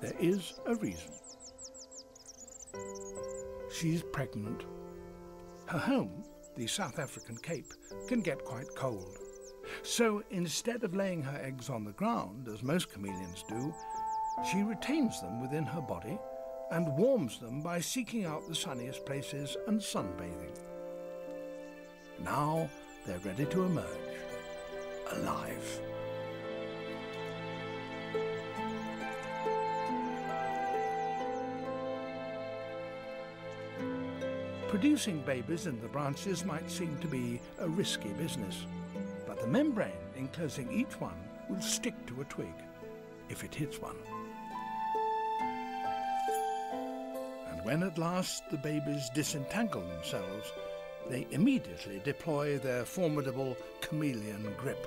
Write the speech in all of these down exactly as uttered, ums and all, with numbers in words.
there is a reason. She's pregnant. Her home, the South African Cape, can get quite cold. So instead of laying her eggs on the ground, as most chameleons do, she retains them within her body and warms them by seeking out the sunniest places and sunbathing. Now they're ready to emerge, alive. Producing babies in the branches might seem to be a risky business, but the membrane enclosing each one will stick to a twig if it hits one. And when at last the babies disentangle themselves, they immediately deploy their formidable chameleon grip.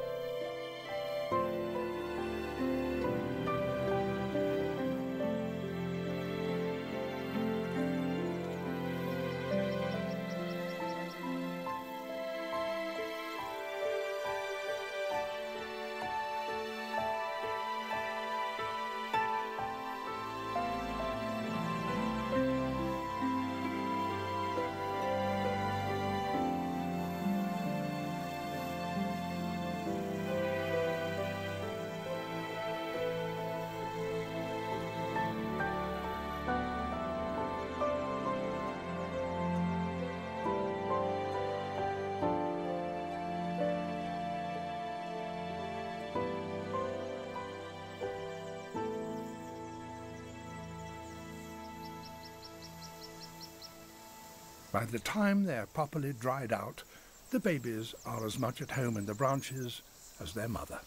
By the time they are properly dried out, the babies are as much at home in the branches as their mother.